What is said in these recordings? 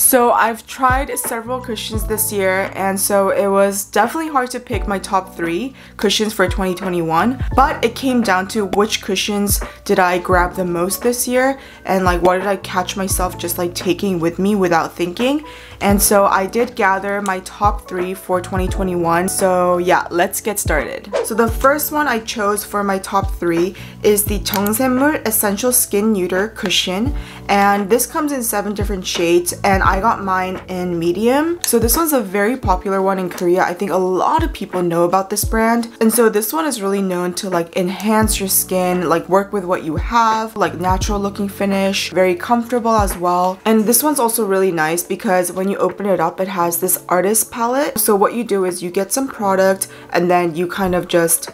So I've tried several cushions this year, and so it was definitely hard to pick my top 3 cushions for 2021, but it came down to which cushions did I grab the most this year and like what did I catch myself just like taking with me without thinking. And so I did gather my top 3 for 2021, so yeah, let's get started. So the first one I chose for my top 3 is the JungSaemMool Essential Skin Neuter Cushion, and this comes in 7 different shades, and I got mine in medium. So this one's a very popular one in Korea. I think a lot of people know about this brand, and so this one is really known to like enhance your skin, like work with what you have, like natural looking finish, very comfortable as well. And this one's also really nice because when you open it up, it has this artist palette. So what you do is you get some product and then you kind of just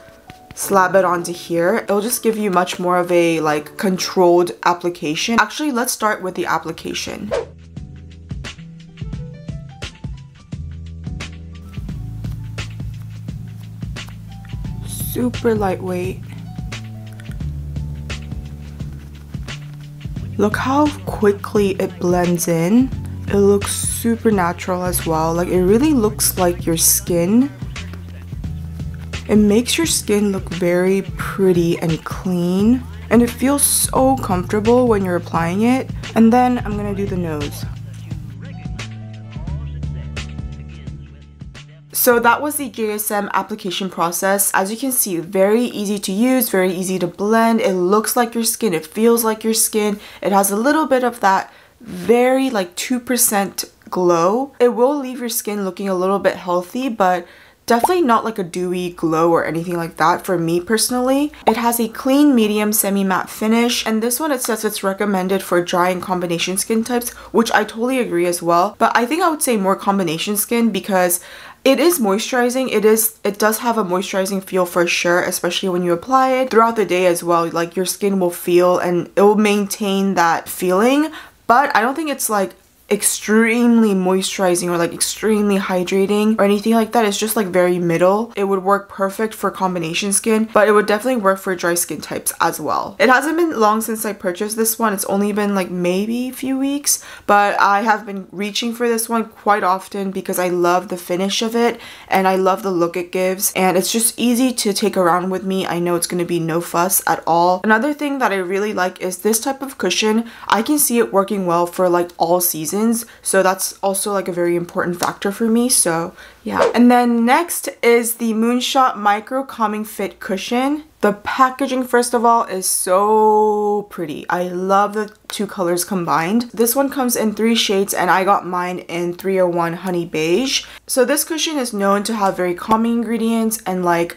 slab it onto here. It'll just give you much more of a like controlled application. Actually, let's start with the application. Super lightweight. Look how quickly it blends in. It looks super natural as well. Like it really looks like your skin. It makes your skin look very pretty and clean. And it feels so comfortable when you're applying it. And then I'm gonna do the nose. So that was the JSM application process. As you can see, very easy to use, very easy to blend. It looks like your skin, it feels like your skin. It has a little bit of that very like 2% glow. It will leave your skin looking a little bit healthy, but definitely not like a dewy glow or anything like that for me personally. It has a clean, medium, semi-matte finish, and this one, it says it's recommended for dry and combination skin types, which I totally agree as well. But I think I would say more combination skin because it is moisturizing. It does have a moisturizing feel for sure, especially when you apply it throughout the day as well. Like your skin will feel and it will maintain that feeling, but I don't think it's like extremely moisturizing or like extremely hydrating or anything like that. It's just like very middle. It would work perfect for combination skin, but it would definitely work for dry skin types as well. It hasn't been long since I purchased this one. It's only been like maybe a few weeks, but I have been reaching for this one quite often because I love the finish of it and I love the look it gives, and it's just easy to take around with me. I know it's gonna be no fuss at all. Another thing that I really like is this type of cushion. I can see it working well for like all seasons. So that's also like a very important factor for me. So yeah. And then next is the Moonshot Micro Calming Fit Cushion. The packaging, first of all, is so pretty. I love the two colors combined. This one comes in 3 shades, and I got mine in 301 Honey Beige. So this cushion is known to have very calming ingredients, and like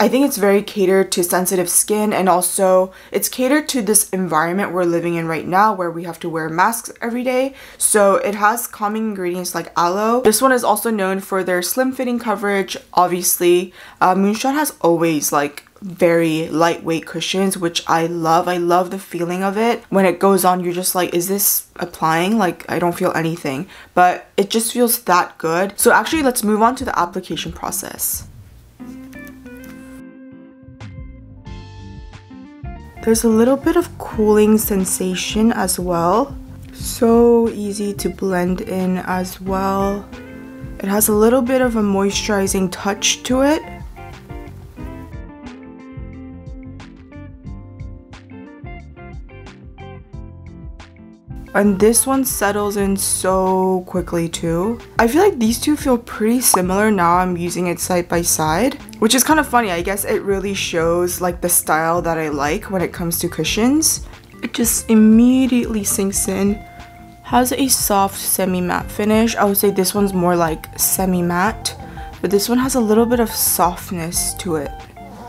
I think it's very catered to sensitive skin, and also it's catered to this environment we're living in right now where we have to wear masks every day. So it has calming ingredients like aloe. This one is also known for their slim fitting coverage. Obviously, Moonshot has always like very lightweight cushions, which I love. I love the feeling of it. When it goes on, you're just like, is this applying? Like, I don't feel anything, but it just feels that good. So actually, let's move on to the application process. There's a little bit of cooling sensation as well. So easy to blend in as well. It has a little bit of a moisturizing touch to it. And this one settles in so quickly too. I feel like these two feel pretty similar now I'm using it side by side, which is kind of funny. I guess it really shows like the style that I like when it comes to cushions. It just immediately sinks in. Has a soft semi-matte finish. I would say this one's more like semi-matte, but this one has a little bit of softness to it.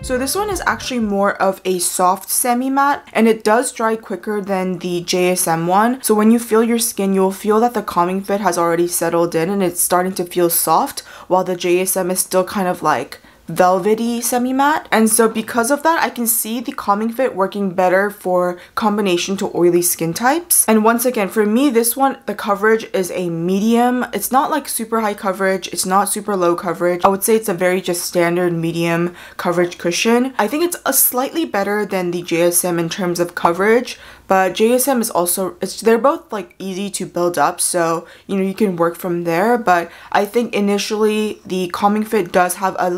So this one is actually more of a soft semi-matte, and it does dry quicker than the JSM one. So when you feel your skin, you'll feel that the calming fit has already settled in and it's starting to feel soft, while the JSM is still kind of like velvety semi-matte. And so because of that, I can see the calming fit working better for combination to oily skin types. And once again, for me, this one, the coverage is a medium. It's not like super high coverage, it's not super low coverage. I would say it's a very just standard medium coverage cushion. I think it's a slightly better than the JSM in terms of coverage, But JSM is also, they're both like easy to build up, so you know you can work from there. But I think initially the Calming Fit does have a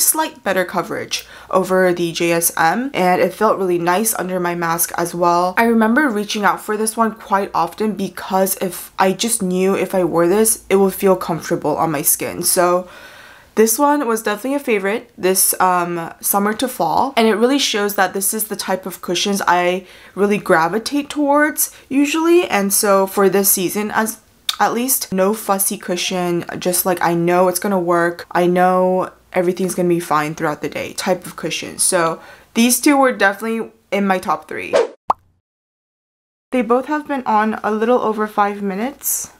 slight better coverage over the JSM, and it felt really nice under my mask as well. I remember reaching out for this one quite often because if I just knew if I wore this, it would feel comfortable on my skin. So this one was definitely a favorite this summer to fall, and it really shows that this is the type of cushions I really gravitate towards usually, and so for this season at least, no fussy cushion, just like I know it's gonna work, I know everything's gonna be fine throughout the day type of cushion. So these two were definitely in my top three. They both have been on a little over 5 minutes.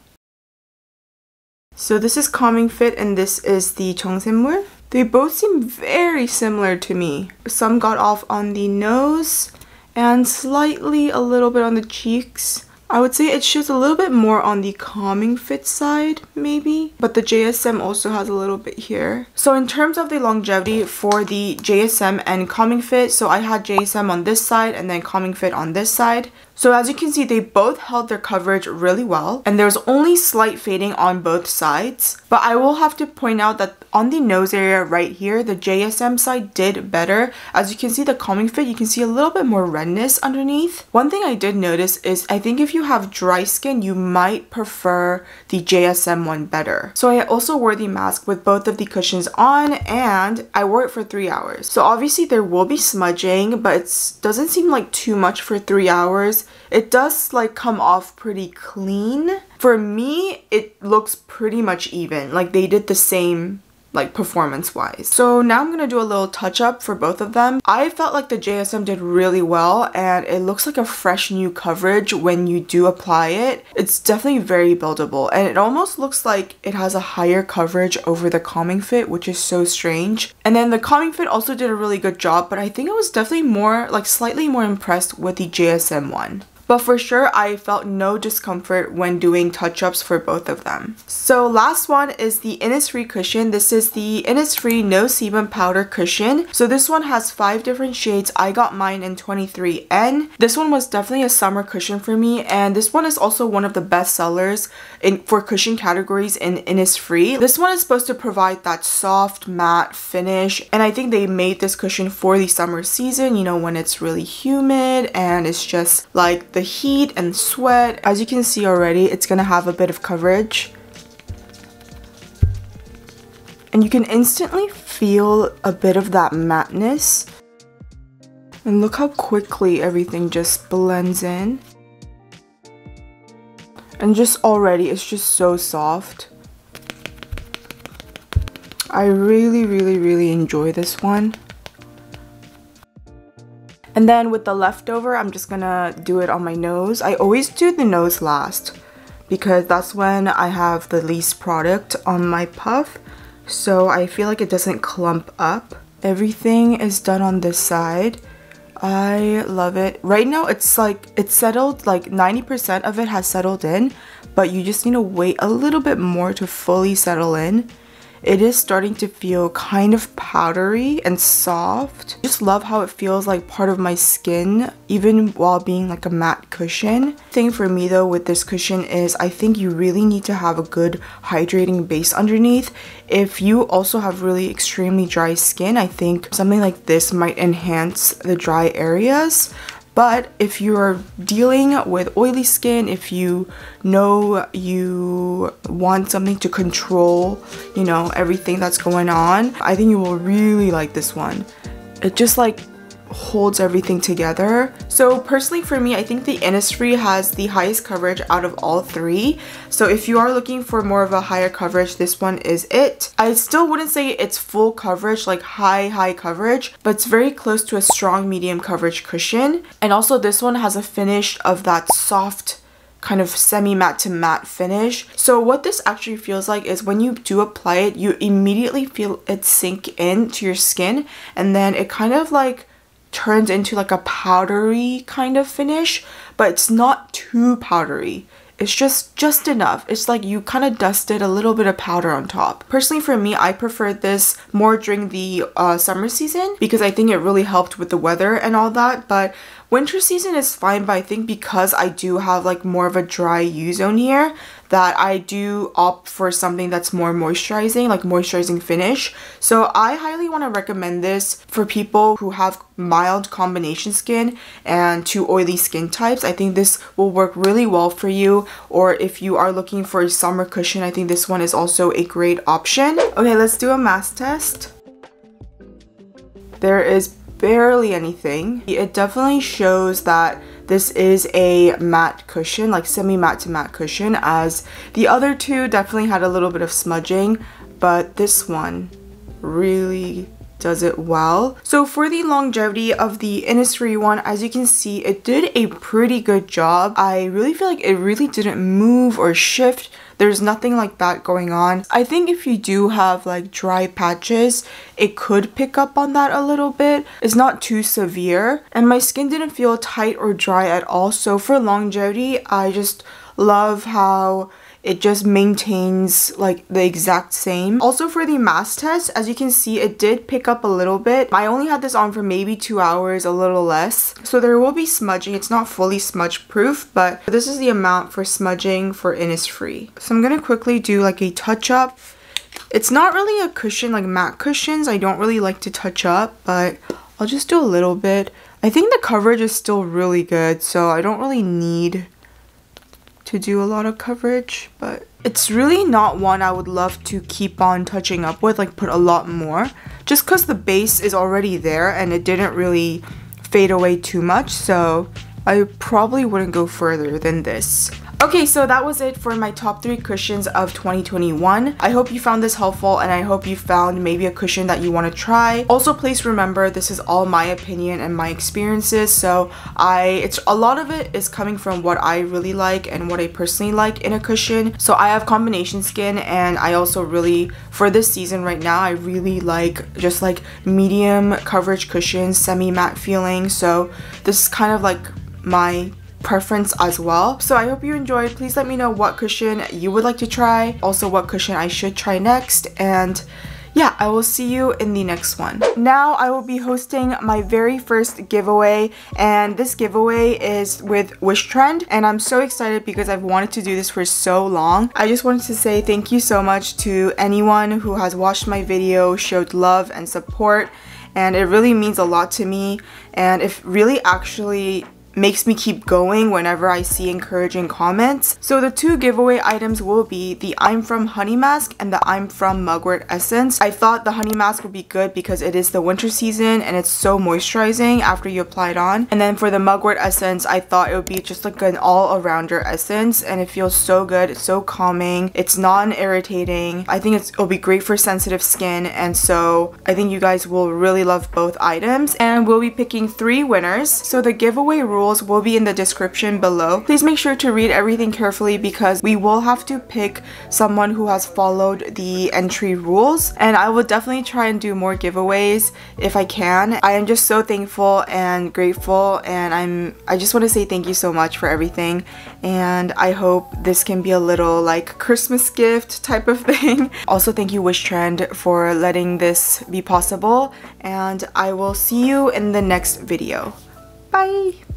So this is Calming Fit and this is the JungSaemMool. They both seem very similar to me. Some got off on the nose and slightly a little bit on the cheeks. I would say it shows a little bit more on the Calming Fit side maybe, but the JSM also has a little bit here. So in terms of the longevity for the JSM and Calming Fit, so I had JSM on this side and then Calming Fit on this side. So as you can see, they both held their coverage really well, and there's only slight fading on both sides. But I will have to point out that on the nose area right here, the JSM side did better. As you can see, the Calming Fit, you can see a little bit more redness underneath. One thing I did notice is I think if you have dry skin, you might prefer the JSM one better. So I also wore the mask with both of the cushions on, and I wore it for 3 hours. So obviously there will be smudging, but it doesn't seem like too much for 3 hours. It does like come off pretty clean. For me, it looks pretty much even. Like they did the same like performance wise. So now I'm gonna do a little touch up for both of them. I felt like the JSM did really well, and it looks like a fresh new coverage when you do apply it. It's definitely very buildable, and it almost looks like it has a higher coverage over the Calming Fit, which is so strange. And then the Calming Fit also did a really good job, but I think I was definitely more like slightly more impressed with the JSM one. But for sure, I felt no discomfort when doing touch-ups for both of them. So last one is the Innisfree cushion. This is the Innisfree No Sebum Powder Cushion. So this one has 5 different shades. I got mine in 23N. This one was definitely a summer cushion for me, and this one is also one of the best sellers for cushion categories in Innisfree. This one is supposed to provide that soft, matte finish, and I think they made this cushion for the summer season, you know, when it's really humid and it's just like the heat and sweat. As you can see already, it's gonna have a bit of coverage, and you can instantly feel a bit of that matteness, and look how quickly everything just blends in, and just already it's just so soft. I really enjoy this one. And then with the leftover, I'm just gonna do it on my nose. I always do the nose last because that's when I have the least product on my puff, so I feel like it doesn't clump up. Everything is done on this side. I love it. Right now it's like it's settled, like 90% of it has settled in, but you just need to wait a little bit more to fully settle in. It is starting to feel kind of powdery and soft. Just love how it feels like part of my skin, even while being like a matte cushion. Thing for me though with this cushion is I think you really need to have a good hydrating base underneath. If you also have really extremely dry skin, I think something like this might enhance the dry areas. But if you're dealing with oily skin, if you know you want something to control, you know, everything that's going on, I think you will really like this one. It just like holds everything together. So personally for me, I think the Innisfree has the highest coverage out of all three. So if you are looking for more of a higher coverage, this one is it. I still wouldn't say it's full coverage, like high coverage, but it's very close to a strong medium coverage cushion. And also this one has a finish of that soft kind of semi-matte to matte finish. So what this actually feels like is when you do apply it, you immediately feel it sink into your skin, and then it kind of like turns into like a powdery kind of finish, but it's not too powdery. It's just enough. It's like you kind of dusted a little bit of powder on top. Personally for me, I preferred this more during the summer season because I think it really helped with the weather and all that. But Winter season is fine, but I think because I do have like more of a dry U-zone here, that I do opt for something that's more moisturizing, like moisturizing finish. So I highly want to recommend this for people who have mild combination skin and too oily skin types. I think this will work really well for you, or if you are looking for a summer cushion, I think this one is also a great option. Okay, let's do a mask test. There is barely anything. It definitely shows that this is a matte cushion, like semi-matte to matte cushion, as the other two definitely had a little bit of smudging, but this one really does it well. So for the longevity of the Innisfree one, as you can see, it did a pretty good job. I really feel like it really didn't move or shift. There's nothing like that going on. I think if you do have like dry patches, it could pick up on that a little bit. It's not too severe, and my skin didn't feel tight or dry at all. So for longevity, I just love how it just maintains like the exact same. Also for the mask test, as you can see, it did pick up a little bit. I only had this on for maybe 2 hours, a little less. So there will be smudging. It's not fully smudge proof, but this is the amount for smudging for Innisfree. So I'm gonna quickly do like a touch up. It's not really a cushion, like matte cushions, I don't really like to touch up, but I'll just do a little bit. I think the coverage is still really good, so I don't really need to do a lot of coverage, but it's really not one I would love to keep on touching up with, like put a lot more, just because the base is already there and it didn't really fade away too much, so I probably wouldn't go further than this. Okay, so that was it for my top 3 cushions of 2021. I hope you found this helpful, and I hope you found maybe a cushion that you want to try. Also, please remember, this is all my opinion and my experiences, so it's a lot of it is coming from what I really like and what I personally like in a cushion. So I have combination skin, and I also really, for this season right now, I really like just like medium coverage cushions, semi-matte feeling, so this is kind of like my preference as well. So I hope you enjoyed. Please let me know what cushion you would like to try, also what cushion I should try next, and yeah, I will see you in the next one. Now I will be hosting my very first giveaway, and this giveaway is with Wishtrend, and I'm so excited because I've wanted to do this for so long. I just wanted to say thank you so much to anyone who has watched my video, showed love and support, and it really means a lot to me, and it really actually makes me keep going whenever I see encouraging comments. So the 2 giveaway items will be the I'm From Honey Mask and the I'm From Mugwort Essence. I thought the honey mask would be good because it is the winter season and it's so moisturizing after you apply it on. And then for the Mugwort Essence, I thought it would be just like an all-arounder essence, and it feels so good. It's so calming. It's non-irritating. I think it'll be great for sensitive skin, and so I think you guys will really love both items. And we'll be picking 3 winners. So the giveaway rules will be in the description below. Please make sure to read everything carefully because we will have to pick someone who has followed the entry rules, and I will definitely try and do more giveaways if I can. I am just so thankful and grateful, and I just want to say thank you so much for everything, and I hope this can be a little like Christmas gift type of thing. Also, thank you Wishtrend for letting this be possible, and I will see you in the next video. Bye!